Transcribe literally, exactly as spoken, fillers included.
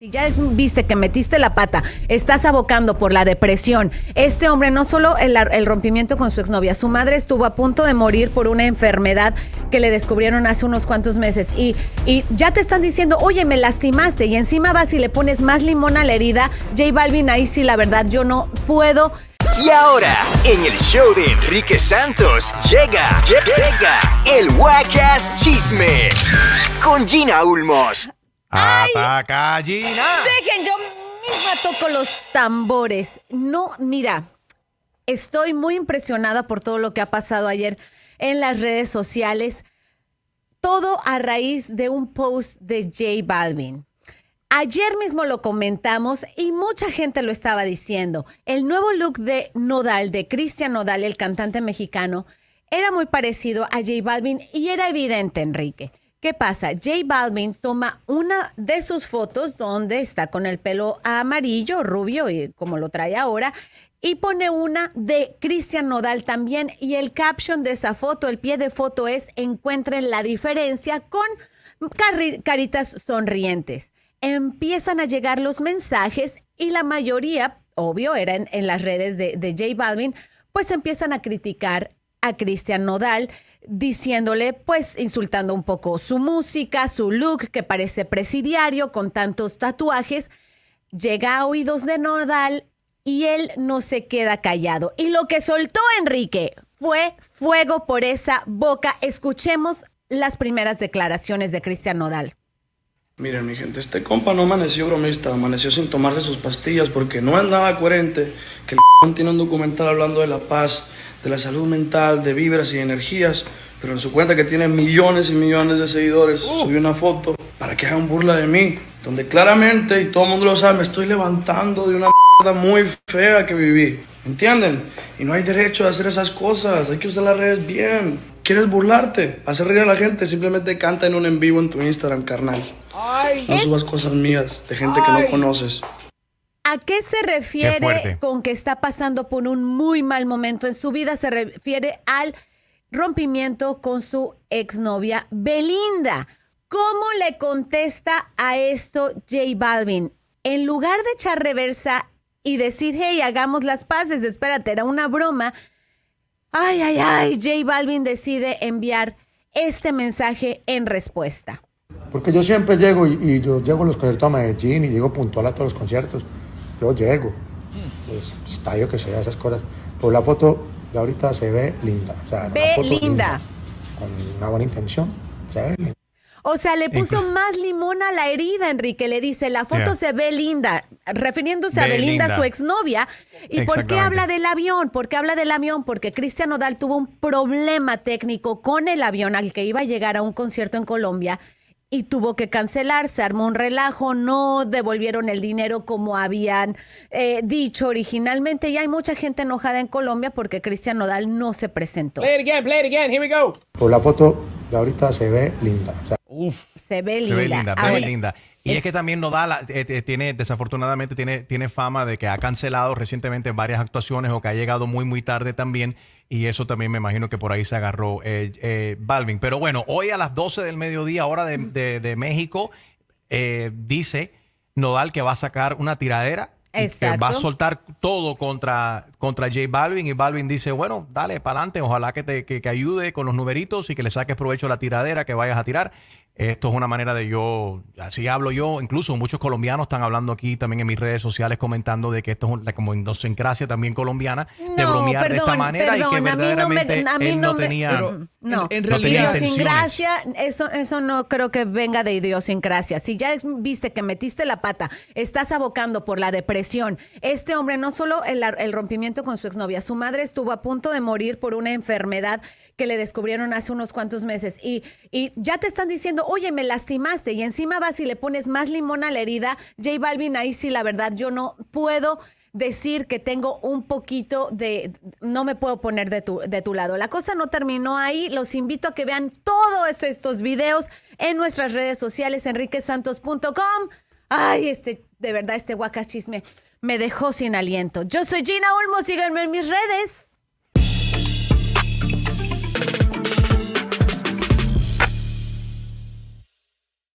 Si ya viste que metiste la pata, estás abocando por la depresión. Este hombre, no solo el, el rompimiento con su exnovia, su madre estuvo a punto de morir por una enfermedad que le descubrieron hace unos cuantos meses. Y, y ya te están diciendo, oye, me lastimaste. Y encima vas y le pones más limón a la herida. J Balvin, ahí sí, la verdad, yo no puedo. Y ahora, en el show de Enrique Santos, llega, llega el Guacas Chisme con Gina Ulmos. ¡Ataca, Gina! Dejen, yo misma toco los tambores. No, mira, estoy muy impresionada por todo lo que ha pasado ayer en las redes sociales. Todo a raíz de un post de J Balvin. Ayer mismo lo comentamos y mucha gente lo estaba diciendo. El nuevo look de Nodal, de Christian Nodal, el cantante mexicano, era muy parecido a J Balvin y era evidente, Enrique. ¿Qué pasa? J Balvin toma una de sus fotos donde está con el pelo amarillo, rubio, y como lo trae ahora, y pone una de Christian Nodal también, y el caption de esa foto, el pie de foto es: encuentren la diferencia, con caritas sonrientes. Empiezan a llegar los mensajes y la mayoría, obvio, eran en las redes de, de J Balvin, pues empiezan a criticar a Christian Nodal, diciéndole, pues insultando un poco su música, su look que parece presidiario con tantos tatuajes. Llega a oídos de Nodal y él no se queda callado. Y lo que soltó Enrique fue fuego por esa boca. Escuchemos las primeras declaraciones de Christian Nodal. Miren, mi gente, este compa no amaneció bromista, amaneció sin tomarse sus pastillas, porque no es nada coherente que el tiene un documental hablando de la paz, de la salud mental, de vibras y de energías, pero en su cuenta, que tiene millones y millones de seguidores, uh. subió una foto para que hagan burla de mí, donde claramente, y todo el mundo lo sabe, me estoy levantando de una mierda muy fea que viví, ¿entienden? Y no hay derecho a hacer esas cosas, hay que usar las redes bien. ¿Quieres burlarte, hacer reír a la gente? Simplemente canta en un en vivo en tu Instagram, carnal. Ay, no subas cosas mías de gente ay. que no conoces. ¿A qué se refiere con que está pasando por un muy mal momento en su vida? Se refiere al rompimiento con su exnovia Belinda. ¿Cómo le contesta a esto J Balvin? En lugar de echar reversa y decir, hey, hagamos las paces, espérate, era una broma. Ay, ay, ay, J Balvin decide enviar este mensaje en respuesta. Porque yo siempre llego y, y yo llego a los conciertos a Medellín y llego puntual a todos los conciertos. Yo llego, pues, estadio que sea, esas cosas. Pero la foto de ahorita se ve linda. O sea, ve foto linda. linda. Con una buena intención. Se ve linda. O sea, le puso Inclu más limón a la herida, Enrique. Le dice, la foto yeah. se ve linda, refiriéndose Belinda. a Belinda, su exnovia. ¿Y por qué habla del avión? ¿Por qué habla del avión? Porque Christian Nodal tuvo un problema técnico con el avión al que iba a llegar a un concierto en Colombia. Y tuvo que cancelar, se armó un relajo, no devolvieron el dinero como habían eh, dicho originalmente. Y hay mucha gente enojada en Colombia porque Christian Nodal no se presentó. Play it again, play it again, here we go. Por la foto de ahorita se ve linda. O sea, Uf, se ve linda. Se ve linda, se ve linda. Y es que también Nodal eh, tiene, desafortunadamente, tiene, tiene fama de que ha cancelado recientemente varias actuaciones o que ha llegado muy, muy tarde también. Y eso también me imagino que por ahí se agarró eh, eh, Balvin. Pero bueno, hoy a las doce del mediodía, hora de, de, de México, eh, dice Nodal que va a sacar una tiradera. Exacto. Que va a soltar todo contra, contra J Balvin. Y Balvin dice, bueno, dale, para adelante. Ojalá que te que, que ayude con los numeritos y que le saques provecho a la tiradera que vayas a tirar. Esto es una manera de yo, así hablo yo. Incluso muchos colombianos están hablando aquí también en mis redes sociales comentando de que esto es una, como idiosincrasia también colombiana, no, de bromear perdón, de esta manera perdón, y que verdaderamente no me, él no, no me, tenía pero, no, en no realidad idiosincrasia, eso, eso no creo que venga de idiosincrasia. Si ya viste que metiste la pata, estás abocando por la depresión. Este hombre, no solo el, el rompimiento con su exnovia, su madre estuvo a punto de morir por una enfermedad que le descubrieron hace unos cuantos meses. Y, y ya te están diciendo, oye, me lastimaste, y encima vas y le pones más limón a la herida. J Balvin, ahí sí, la verdad, yo no puedo decir que tengo un poquito de... No me puedo poner de tu, de tu lado. La cosa no terminó ahí. Los invito a que vean todos estos videos en nuestras redes sociales, enrique santos punto com. Ay, este, de verdad, este Guacas Chisme me dejó sin aliento. Yo soy Gina Ulmos, síganme en mis redes.